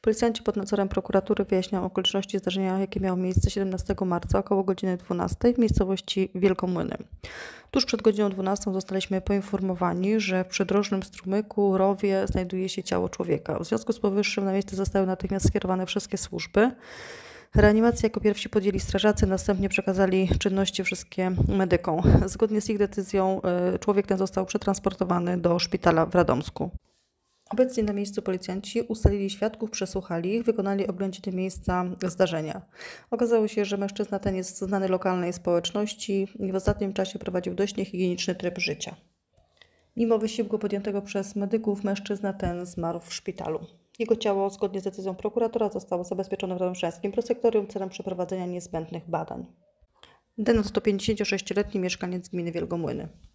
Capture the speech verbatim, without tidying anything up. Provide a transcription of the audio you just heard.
Policjanci pod nadzorem prokuratury wyjaśniają okoliczności zdarzenia, jakie miało miejsce siedemnastego marca około godziny dwunastej w miejscowości Wielgomłyny. Tuż przed godziną dwunastą zostaliśmy poinformowani, że w przydrożnym strumyku rowie znajduje się ciało człowieka. W związku z powyższym na miejsce zostały natychmiast skierowane wszystkie służby. Reanimację jako pierwsi podjęli strażacy, następnie przekazali czynności wszystkie medykom. Zgodnie z ich decyzją człowiek ten został przetransportowany do szpitala w Radomsku. Obecnie na miejscu policjanci ustalili świadków, przesłuchali ich, wykonali oględziny miejsca zdarzenia. Okazało się, że mężczyzna ten jest znany lokalnej społeczności i w ostatnim czasie prowadził dość niehigieniczny tryb życia. Mimo wysiłku podjętego przez medyków, mężczyzna ten zmarł w szpitalu. Jego ciało, zgodnie z decyzją prokuratora, zostało zabezpieczone w Radomszańskim Prosektorium celem przeprowadzenia niezbędnych badań. Denat to pięćdziesięciosześcioletni mieszkaniec gminy Wielgomłyny.